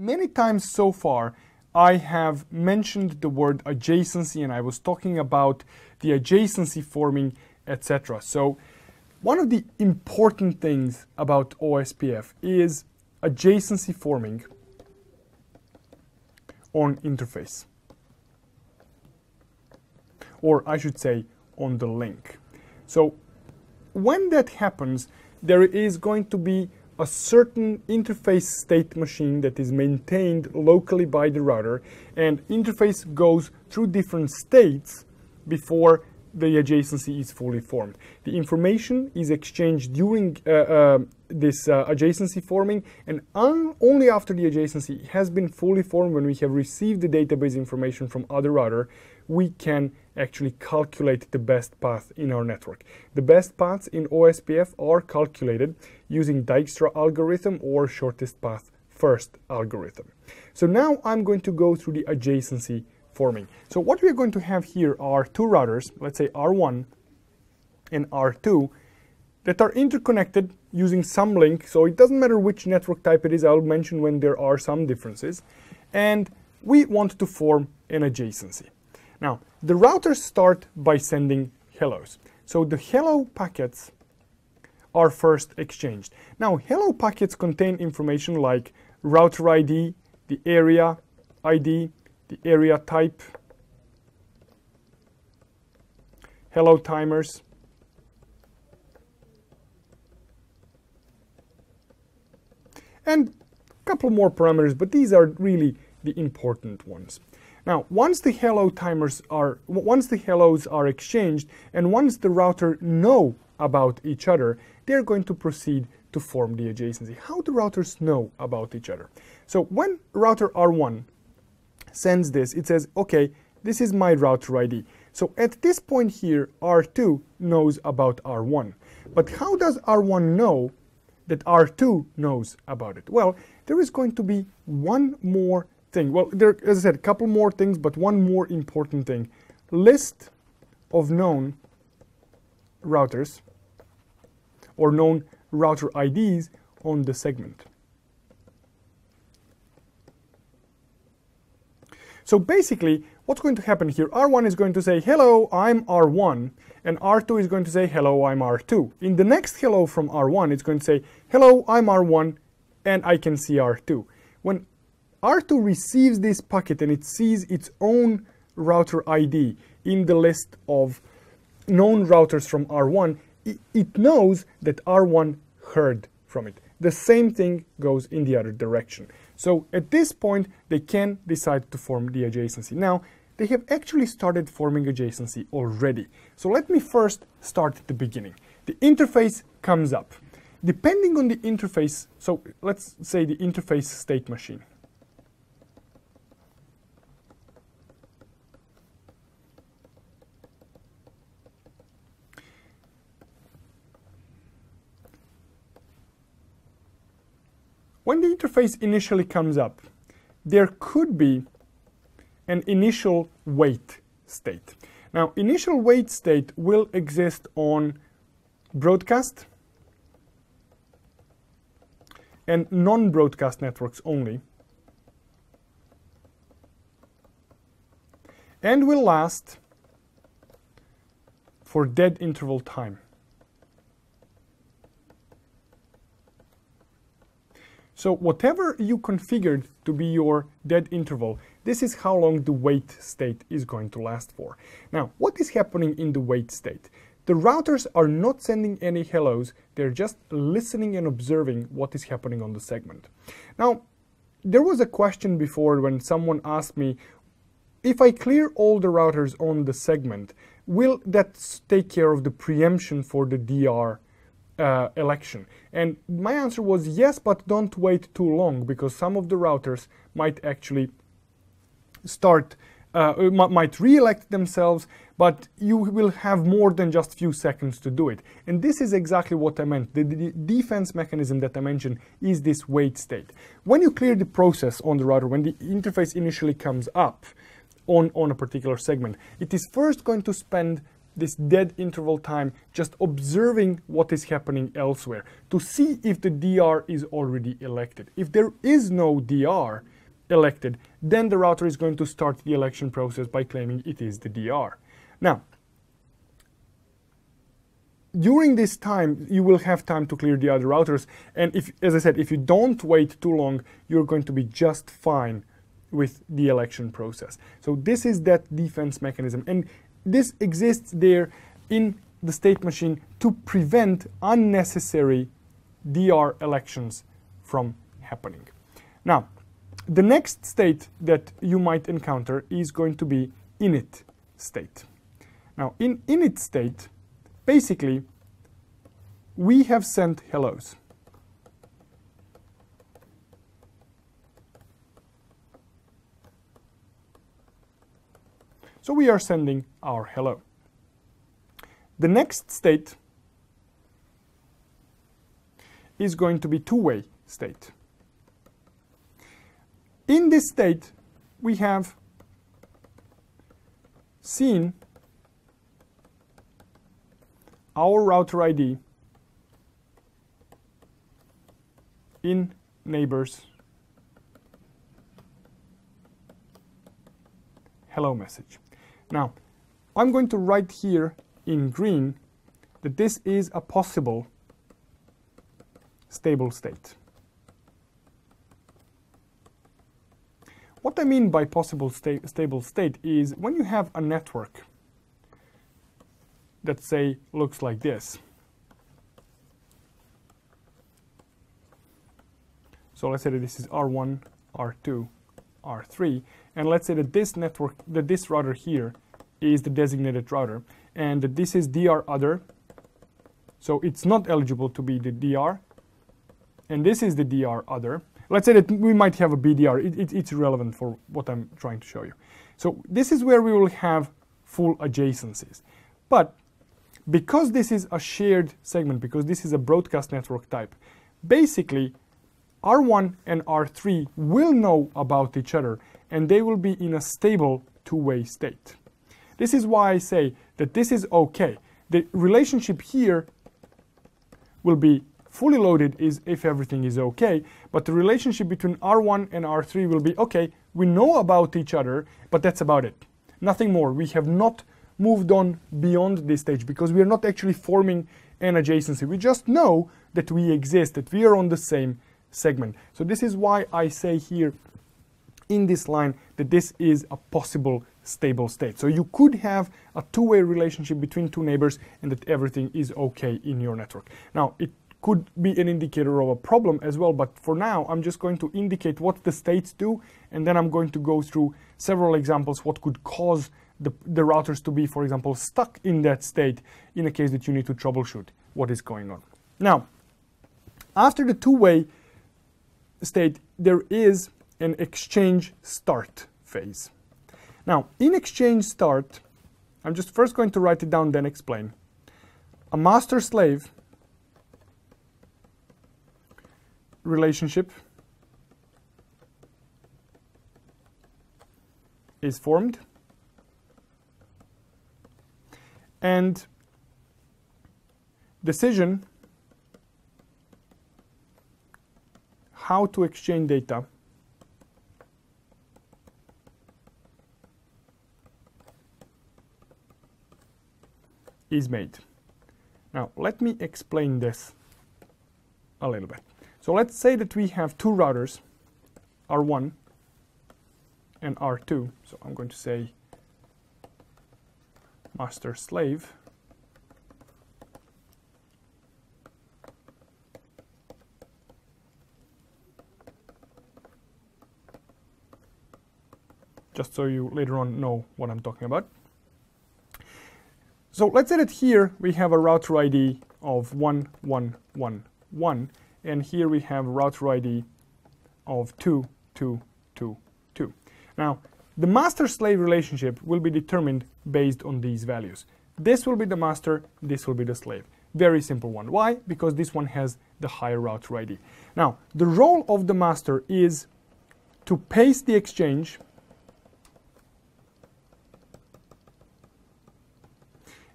Many times so far, I have mentioned the word adjacency, and I was talking about the adjacency forming, etc. So one of the important things about OSPF is adjacency forming on interface, or I should say on the link. So when that happens, there is going to be a certain interface state machine that is maintained locally by the router, and interface goes through different states before the adjacency is fully formed. The information is exchanged during this adjacency forming, and only after the adjacency has been fully formed, when we have received the database information from other router, we can actually calculate the best path in our network. The best paths in OSPF are calculated using Dijkstra algorithm or shortest path first algorithm. So now I'm going to go through the adjacency forming. So what we're going to have here are two routers, let's say R1 and R2, that are interconnected using some link, so it doesn't matter which network type it is, I'll mention when there are some differences, and we want to form an adjacency. Now, the routers start by sending hellos. So the hello packets are first exchanged. Now, hello packets contain information like router ID, the area ID, the area type, hello timers, and a couple more parameters, but these are really the important ones. Now, once the hellos are exchanged, and once the router know about each other, they're going to proceed to form the adjacency. How do routers know about each other? So when router R1 sends this, it says, okay, this is my router ID. So at this point here, R2 knows about R1. But how does R1 know that R2 knows about it? Well, there is going to be one more thing. Well, there, as I said, a couple more things, but one more important thing. List of known routers or known router IDs on the segment. So basically, what's going to happen here? R1 is going to say, hello, I'm R1, and R2 is going to say, hello, I'm R2. In the next hello from R1, it's going to say, hello, I'm R1, and I can see R2. When R2 receives this packet and it sees its own router ID in the list of known routers from R1, it knows that R1 heard from it. The same thing goes in the other direction. So at this point, they can decide to form the adjacency. Now, they have actually started forming adjacency already. So let me first start at the beginning. The interface comes up. Depending on the interface, so let's say the interface state machine. When the interface initially comes up, there could be an initial wait state. Now, initial wait state will exist on broadcast and non-broadcast networks only, and will last for dead interval time. So whatever you configured to be your dead interval, this is how long the wait state is going to last for. Now, what is happening in the wait state? The routers are not sending any hellos, they're just listening and observing what is happening on the segment. Now, there was a question before when someone asked me, if I clear all the routers on the segment, will that take care of the preemption for the DR election? And my answer was yes, but don't wait too long, because some of the routers might actually start, might re-elect themselves, but you will have more than just few seconds to do it. And this is exactly what I meant. The defense mechanism that I mentioned is this wait state. When you clear the process on the router, when the interface initially comes up on a particular segment, it is first going to spend this dead interval time, just observing what is happening elsewhere to see if the DR is already elected. If there is no DR elected, then the router is going to start the election process by claiming it is the DR. Now, during this time, you will have time to clear the other routers. And if, as I said, if you don't wait too long, you're going to be just fine with the election process. So this is that defense mechanism. And this exists there in the state machine to prevent unnecessary DR elections from happening. Now, the next state that you might encounter is going to be init state. Now, in init state, basically, we have sent hellos. So we are sending our hello. The next state is going to be two-way state. In this state, we have seen our router ID in neighbors hello message. Now, I'm going to write here in green that this is a possible stable state. What I mean by possible stable state is when you have a network that, say, looks like this. So let's say that this is R1, R2, R3, and let's say that this network, that this router here is the designated router, and that this is DR other, so it's not eligible to be the DR, and this is the DR other. Let's say that we might have a BDR, it's relevant for what I'm trying to show you. So this is where we will have full adjacencies. But because this is a shared segment, because this is a broadcast network type, basically R1 and R3 will know about each other and they will be in a stable two-way state. This is why I say that this is okay. The relationship here will be fully loaded is if everything is okay, but the relationship between R1 and R3 will be okay, we know about each other, but that's about it. Nothing more. We have not moved on beyond this stage because we are not actually forming an adjacency. We just know that we exist, that we are on the same segment. So this is why I say here in this line that this is a possible stable state. So you could have a two-way relationship between two neighbors and that everything is okay in your network. Now, it could be an indicator of a problem as well, but for now I'm just going to indicate what the states do, and then I'm going to go through several examples what could cause the routers to be, for example, stuck in that state in a case that you need to troubleshoot what is going on. Now, after the two-way state, there is an exchange start phase. Now, in exchange start, I'm just first going to write it down, then explain. A master-slave relationship is formed, and decision how to exchange data is made. Now, let me explain this a little bit. So let's say that we have two routers, R1 and R2. So I'm going to say master-slave just so you later on know what I'm talking about. So let's say that here we have a router ID of 1111, and here we have router ID of 2222. Now, the master-slave relationship will be determined based on these values. This will be the master, this will be the slave. Very simple one. Why? Because this one has the higher router ID. Now, the role of the master is to pace the exchange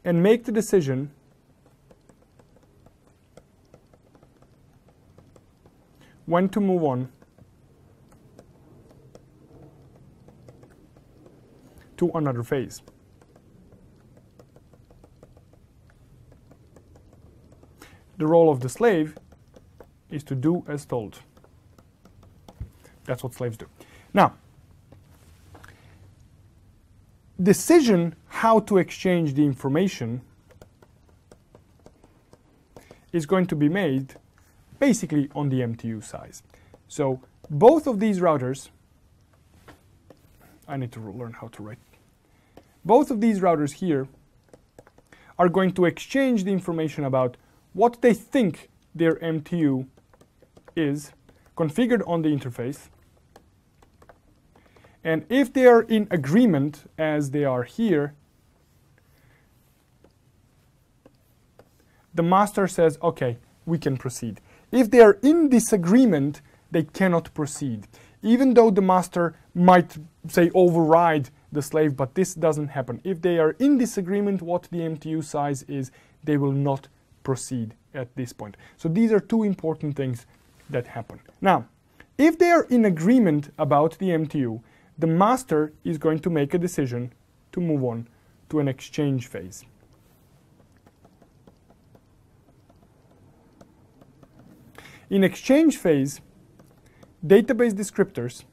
and make the decision when to move on to another phase. The role of the slave is to do as told. That's what slaves do. Now, decision how to exchange the information is going to be made basically on the MTU size. So both of these routers, I need to learn how to write. Both of these routers here are going to exchange the information about what they think their MTU is configured on the interface. And if they are in agreement, as they are here, the master says, okay, we can proceed. If they are in disagreement, they cannot proceed, even though the master might, say, override the slave, but this doesn't happen. If they are in disagreement what the MTU size is, they will not proceed at this point. So these are two important things that happen. Now, if they are in agreement about the MTU, the master is going to make a decision to move on to an exchange phase. In exchange phase, database descriptors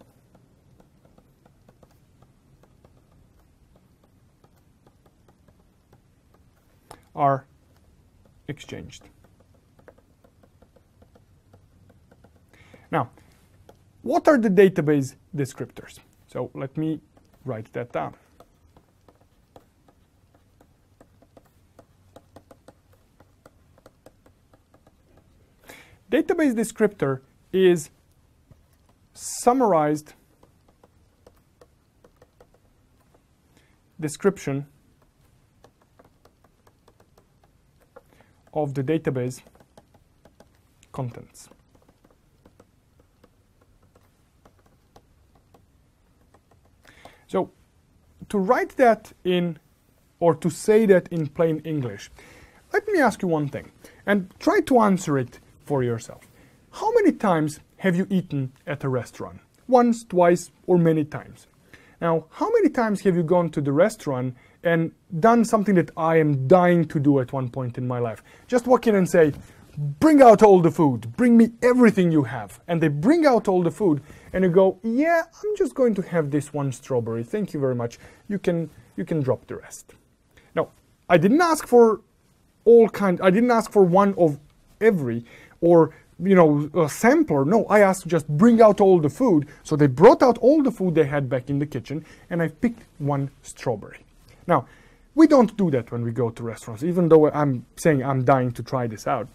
are exchanged. Now, what are the database descriptors? So let me write that down. Database descriptor is summarized description of the database contents. So to write that in, or to say that in plain English, let me ask you one thing and try to answer it for yourself. How many times have you eaten at a restaurant? Once, twice, or many times? Now, how many times have you gone to the restaurant and done something that I am dying to do at one point in my life? Just walk in and say, bring out all the food, bring me everything you have. And they bring out all the food and you go, yeah, I'm just going to have this one strawberry, thank you very much, you can drop the rest. Now, I didn't ask for all kinds, I didn't ask for one of every, or, you know, a sampler. No, I asked just bring out all the food. So they brought out all the food they had back in the kitchen and I picked one strawberry. Now, we don't do that when we go to restaurants, even though I'm saying I'm dying to try this out.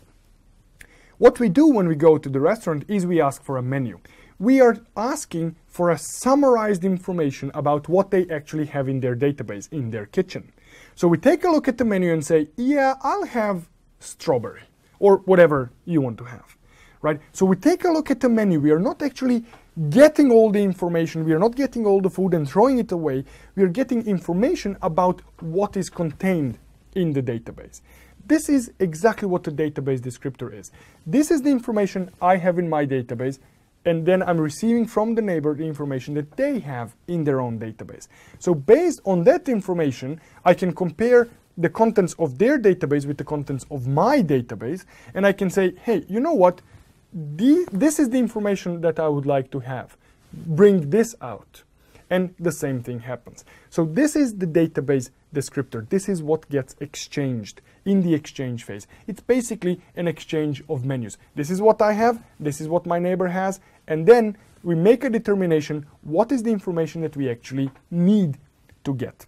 What we do when we go to the restaurant is we ask for a menu. We are asking for a summarized information about what they actually have in their database, in their kitchen. So we take a look at the menu and say, yeah, I'll have strawberry or whatever you want to have, right? So we take a look at the menu. We are not actually getting all the information. We are not getting all the food and throwing it away. We are getting information about what is contained in the database. This is exactly what the database descriptor is. This is the information I have in my database, and then I'm receiving from the neighbor the information that they have in their own database. So based on that information, I can compare the contents of their database with the contents of my database, and I can say, hey, you know what? This is the information that I would like to have. Bring this out. And the same thing happens. So this is the database descriptor. This is what gets exchanged in the exchange phase. It's basically an exchange of menus. This is what I have, this is what my neighbor has, and then we make a determination what is the information that we actually need to get.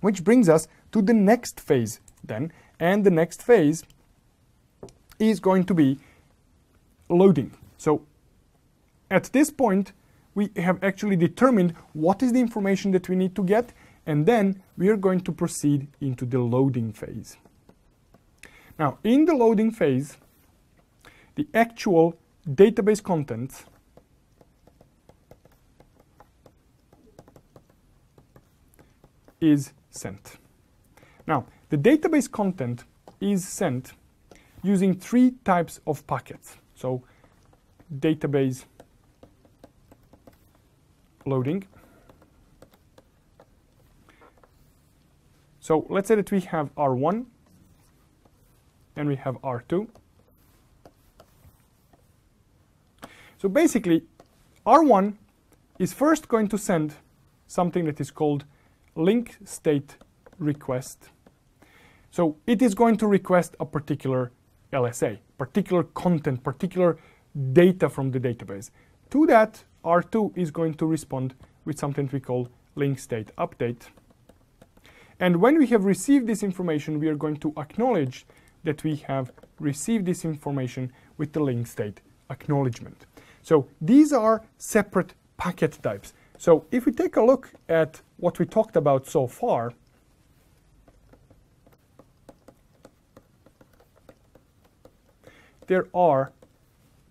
Which brings us to the next phase then, and the next phase is going to be loading. So at this point, we have actually determined what is the information that we need to get, and then we are going to proceed into the loading phase. Now, in the loading phase, the actual database contents is sent. Now, the database content is sent using three types of packets. So, database loading. So, let's say that we have R1 and we have R2. So basically, R1 is first going to send something that is called link state request. So it is going to request a particular LSA, particular content, particular data from the database. To that, R2 is going to respond with something we call link state update. And when we have received this information, we are going to acknowledge that we have received this information with the link state acknowledgement. So these are separate packet types. So if we take a look at what we talked about so far, there are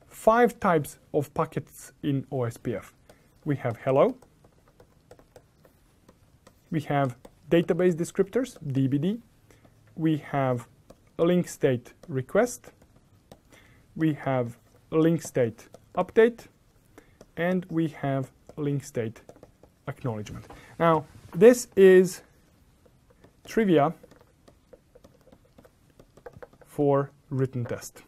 5 types of packets in OSPF. We have hello, we have database descriptors, DBD, we have a link state request, we have a link state update, and we have a link state acknowledgement. Now, this is trivia for written test.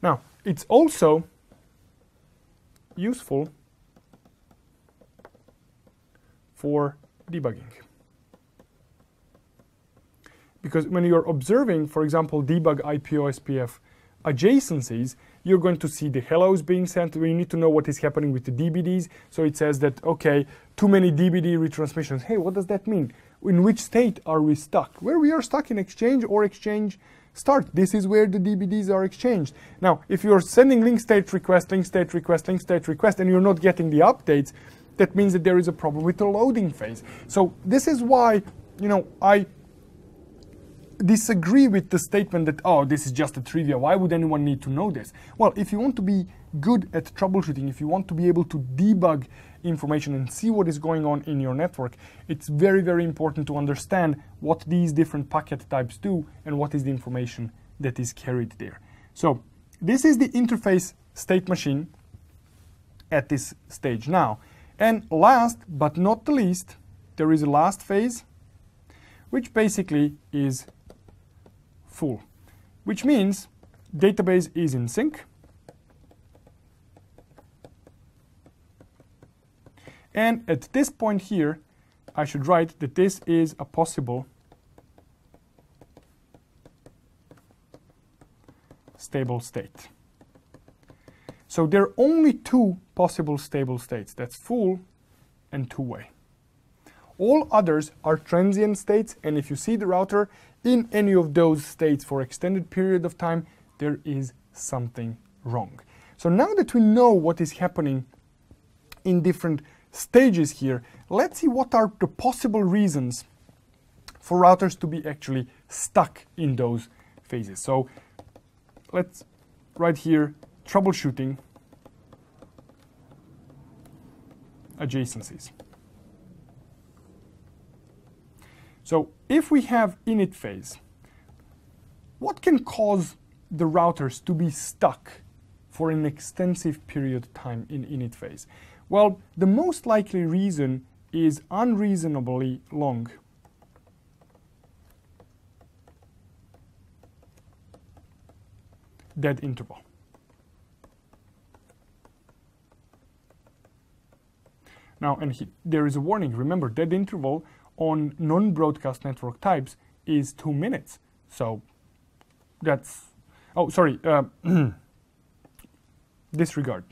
Now, it's also useful for debugging. Because when you're observing, for example, debug IP/OSPF adjacencies, you're going to see the hellos being sent. We need to know what is happening with the DBDs. So it says that, okay, too many DBD retransmissions. Hey, what does that mean? In which state are we stuck? Where we are stuck in exchange or exchange start. This is where the DBDs are exchanged. Now, if you're sending link state request, link state request, link state request, and you're not getting the updates, that means that there is a problem with the loading phase. So this is why, you know, I disagree with the statement that, oh, this is just a trivia, why would anyone need to know this? Well, if you want to be good at troubleshooting, if you want to be able to debug information and see what is going on in your network, it's very, very important to understand what these different packet types do and what is the information that is carried there. So this is the interface state machine at this stage now. And last but not the least, there is a last phase, which basically is full, which means database is in sync and at this point here I should write that this is a possible stable state. So there are only 2 possible stable states, that's full and two-way. All others are transient states, and if you see the router in any of those states for extended period of time, there is something wrong. So now that we know what is happening in different stages here, let's see what are the possible reasons for routers to be actually stuck in those phases. So let's write here troubleshooting adjacencies. So if we have init phase, what can cause the routers to be stuck for an extensive period of time in init phase? Well, the most likely reason is unreasonably long dead interval. Now, there is a warning, remember, dead interval on non-broadcast network types is 2 minutes. So that's, oh, sorry, disregard.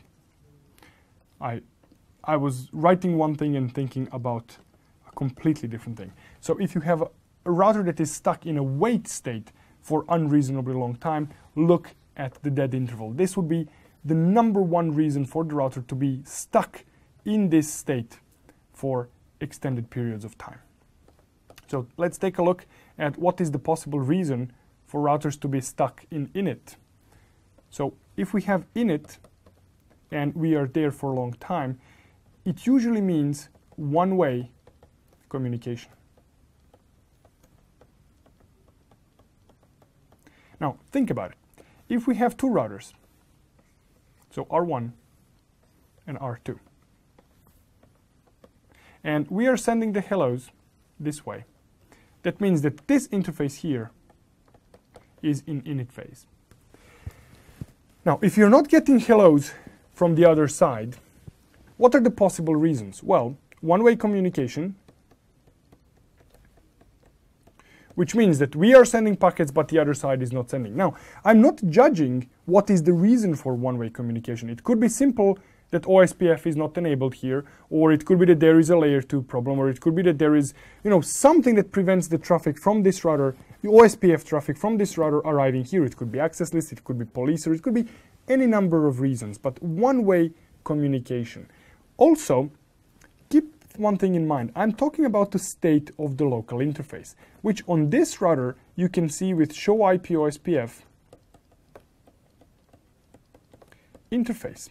I was writing one thing and thinking about a completely different thing. So if you have a router that is stuck in a wait state for unreasonably long time, look at the dead interval. This would be the #1 reason for the router to be stuck in this state for extended periods of time. So let's take a look at what is the possible reason for routers to be stuck in init. So if we have init and we are there for a long time, it usually means one-way communication. Now, think about it. If we have two routers, so R1 and R2, and we are sending the hellos this way, that means that this interface here is in init phase. Now, if you're not getting hellos from the other side, what are the possible reasons? Well, one-way communication, which means that we are sending packets, but the other side is not sending. Now, I'm not judging what is the reason for one-way communication. It could be simple that OSPF is not enabled here, or it could be that there is a layer 2 problem, or it could be that there is, you know, something that prevents the traffic from this router, the OSPF traffic from this router arriving here. It could be access list, it could be policer, it could be any number of reasons, but one-way communication. Also, keep one thing in mind, I'm talking about the state of the local interface, which on this router you can see with show IP OSPF interface.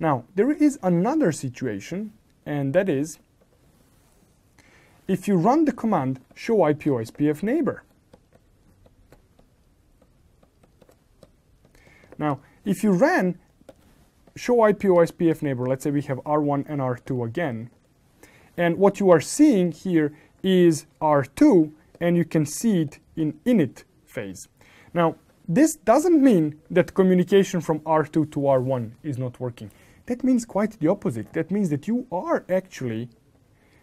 Now, there is another situation, and that is if you run the command show IP OSPF neighbor. Now, if you ran show IP OSPF neighbor, let's say we have R1 and R2 again, and what you are seeing here is R2, and you can see it in init phase. Now, this doesn't mean that communication from R2 to R1 is not working. That means quite the opposite. That means that you are actually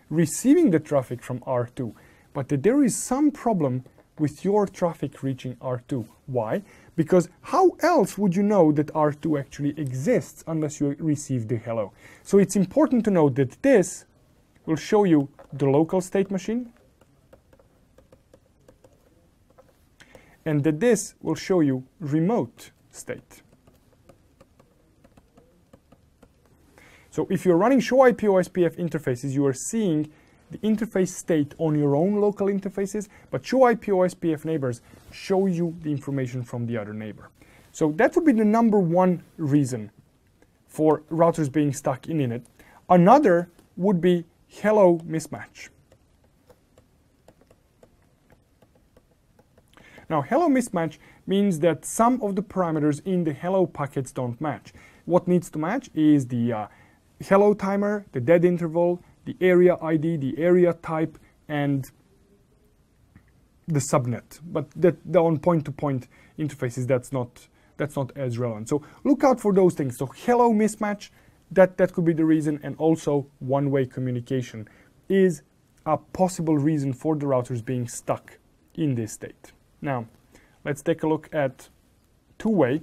receiving the traffic from R2, but that there is some problem with your traffic reaching R2. Why? Because how else would you know that R2 actually exists unless you receive the hello? So it's important to know that this will show you the local state machine, and that this will show you remote state. So if you're running show IP OSPF interfaces, you are seeing the interface state on your own local interfaces, but show IP OSPF neighbors show you the information from the other neighbor. So that would be the number one reason for routers being stuck in init. Another would be hello mismatch. Now, hello mismatch means that some of the parameters in the hello packets don't match. What needs to match is the hello timer, the dead interval, the area ID, the area type, and the subnet. But that on point-to-point interfaces, that's not as relevant. So look out for those things. So hello mismatch, that could be the reason, and also one-way communication is a possible reason for the routers being stuck in this state. Now, let's take a look at two-way.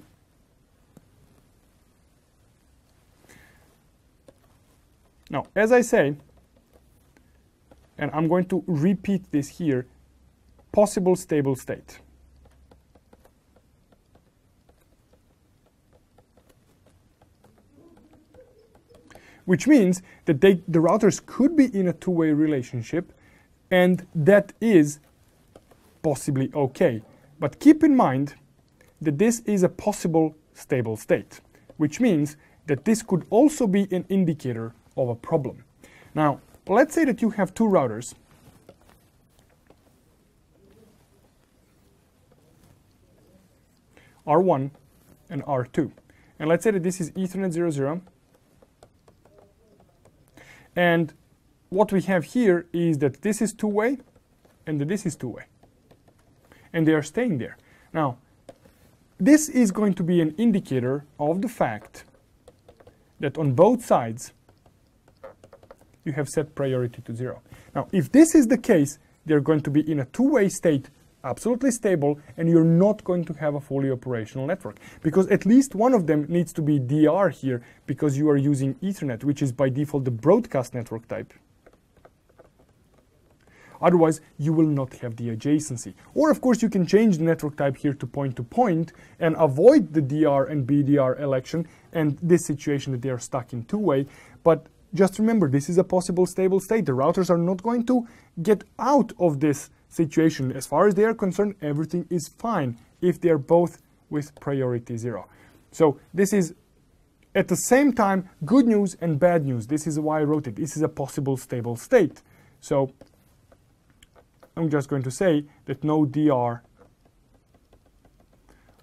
Now, as I say, and I'm going to repeat this here, possible stable state. Which means that the routers could be in a two-way relationship, and that is possibly okay. But keep in mind that this is a possible stable state, which means that this could also be an indicator of a problem. Now, let's say that you have two routers. R1 and R2. And let's say that this is Ethernet 0.0. And what we have here is that this is two-way and that this is two-way. And they are staying there. Now, this is going to be an indicator of the fact that on both sides you have set priority to 0. Now, if this is the case, they're going to be in a two-way state, absolutely stable, and you're not going to have a fully operational network, because at least one of them needs to be DR here, because you are using Ethernet, which is by default the broadcast network type. Otherwise, you will not have the adjacency. Or, of course, you can change the network type here to point-to-point and avoid the DR and BDR election and this situation that they are stuck in two-way. But just remember, this is a possible stable state. The routers are not going to get out of this situation. As far as they are concerned, everything is fine if they are both with priority 0. So this is, at the same time, good news and bad news. This is why I wrote it. This is a possible stable state. So I'm just going to say that no DR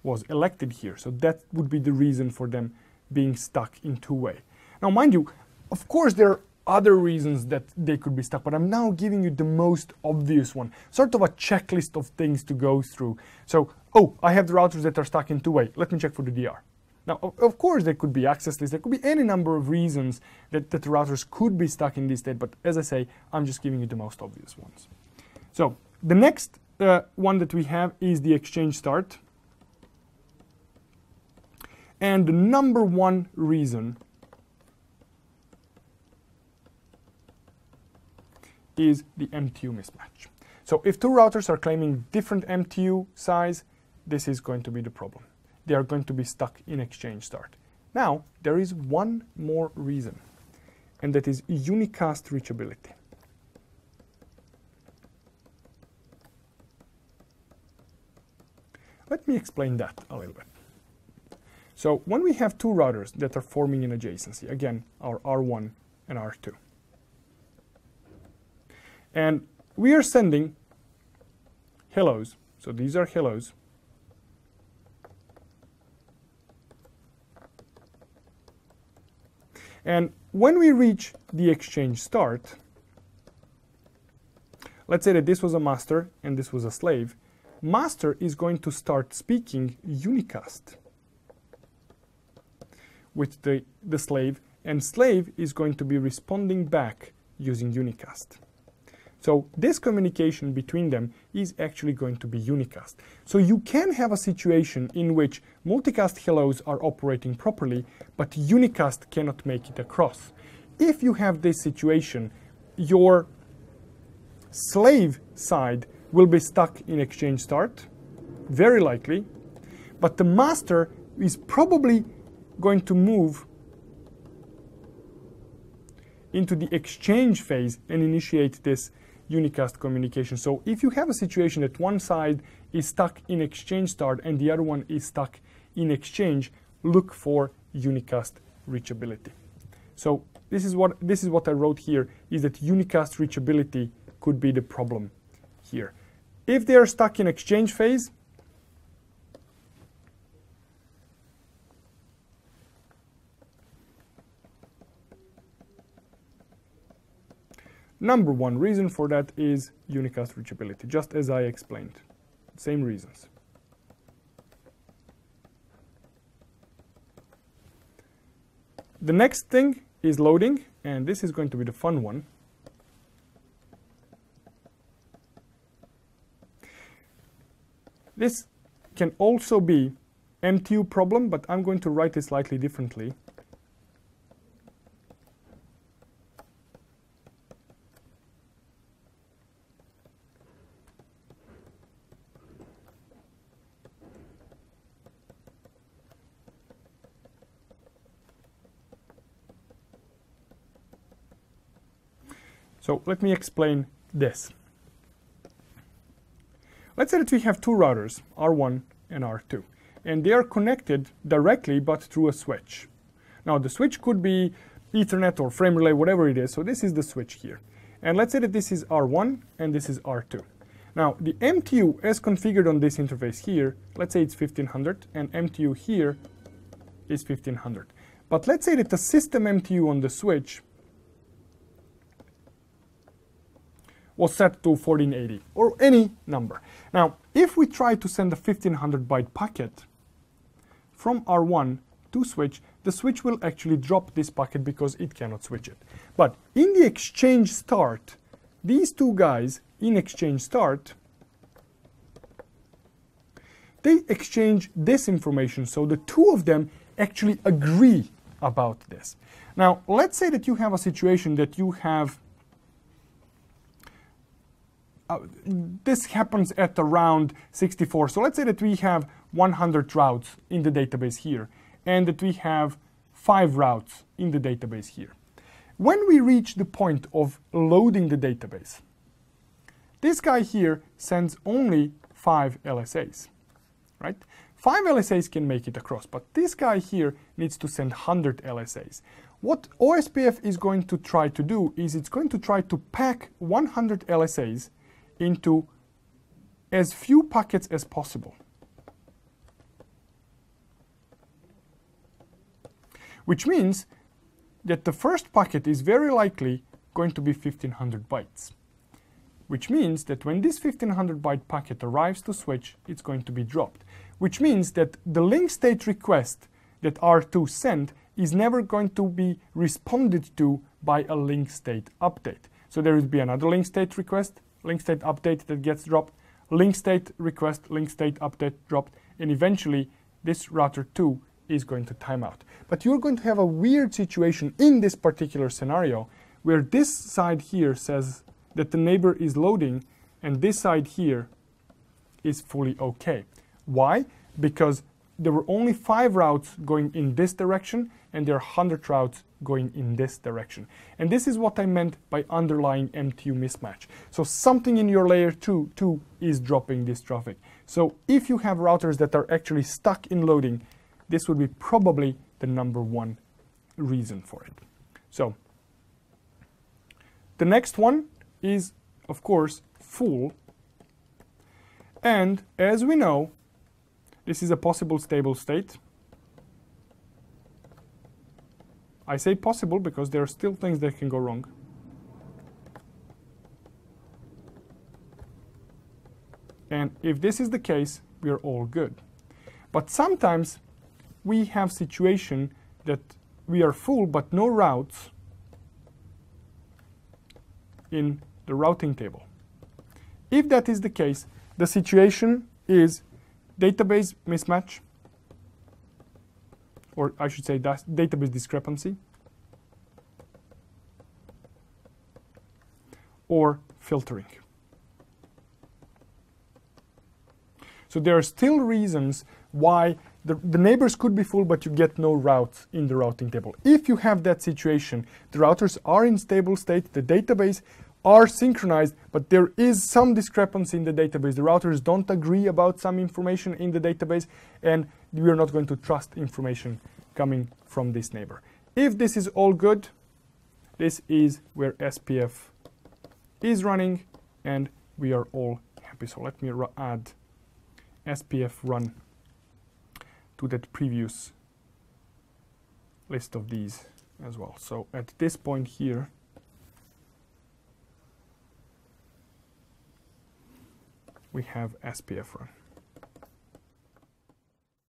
was elected here. So that would be the reason for them being stuck in two-way. Now, mind you, of course there are other reasons that they could be stuck, but I'm now giving you the most obvious one, sort of a checklist of things to go through. So, oh, I have the routers that are stuck in two-way. Let me check for the DR. Now, of course, there could be access lists. There could be any number of reasons that the routers could be stuck in this state. But as I say, I'm just giving you the most obvious ones. So the next one that we have is the exchange start. And the number one reason is the MTU mismatch. So if two routers are claiming different MTU size, this is going to be the problem. They are going to be stuck in exchange start. Now, there is one more reason, and that is unicast reachability. Let me explain that a little bit. So when we have two routers that are forming an adjacency, again, our R1 and R2, and we are sending hellos, so these are hellos, and when we reach the exchange start, let's say that this was a master and this was a slave, master is going to start speaking unicast with the slave, and slave is going to be responding back using unicast. So this communication between them is actually going to be unicast. So you can have a situation in which multicast hellos are operating properly, but unicast cannot make it across. If you have this situation, your slave side will be stuck in exchange start, very likely, but the master is probably going to move into the exchange phase and initiate this unicast communication. So if you have a situation that one side is stuck in exchange start and the other one is stuck in exchange, look for unicast reachability. So this is what I wrote here, is that unicast reachability could be the problem here. If they are stuck in exchange phase, number one reason for that is unicast reachability, just as I explained. Same reasons. The next thing is loading, and this is going to be the fun one. This can also be MTU problem, but I'm going to write it slightly differently. So let me explain this. Let's say that we have two routers, R1 and R2, and they are connected directly but through a switch. Now the switch could be Ethernet or frame relay, whatever it is, so this is the switch here. And let's say that this is R1 and this is R2. Now the MTU as configured on this interface here, let's say it's 1500 and MTU here is 1500. But let's say that the system MTU on the switch was set to 1480 or any number. Now, if we try to send a 1500 byte packet from R1 to switch, the switch will actually drop this packet because it cannot switch it. But in the exchange start, these two guys in exchange start, they exchange this information. So the two of them actually agree about this. Now, let's say that you have a situation that you have this happens at around 64. So let's say that we have 100 routes in the database here, and that we have 5 routes in the database here. When we reach the point of loading the database, this guy here sends only 5 LSAs, right? 5 LSAs can make it across, but this guy here needs to send 100 LSAs. What OSPF is going to try to do is it's going to try to pack 100 LSAs into as few packets as possible, which means that the first packet is very likely going to be 1500 bytes, which means that when this 1500 byte packet arrives to switch, it's going to be dropped, which means that the link state request that R2 sent is never going to be responded to by a link state update. So there will be another link state request, link state update that gets dropped, link state request, link state update dropped, and eventually this router 2 is going to timeout. But you're going to have a weird situation in this particular scenario where this side here says that the neighbor is loading and this side here is fully okay. Why? Because there were only 5 routes going in this direction and there are 100 routes going in this direction. And this is what I meant by underlying MTU mismatch. So something in your layer 2 is dropping this traffic. So if you have routers that are actually stuck in loading, this would be probably the #1 reason for it. So the next one is, of course, full. And as we know, this is a possible stable state. I say possible because there are still things that can go wrong. And if this is the case, we are all good. But sometimes we have situation that we are full but no routes in the routing table. If that is the case, the situation is database mismatch, or I should say that's database discrepancy, or filtering. So there are still reasons why the neighbors could be full, but you get no routes in the routing table. If you have that situation, the routers are in stable state, the database are synchronized, but there is some discrepancy in the database. The routers don't agree about some information in the database, and we are not going to trust information coming from this neighbor. If this is all good, this is where SPF is running, and we are all happy. So let me add SPF run to that previous list of these as well. So at this point here, we have SPF run.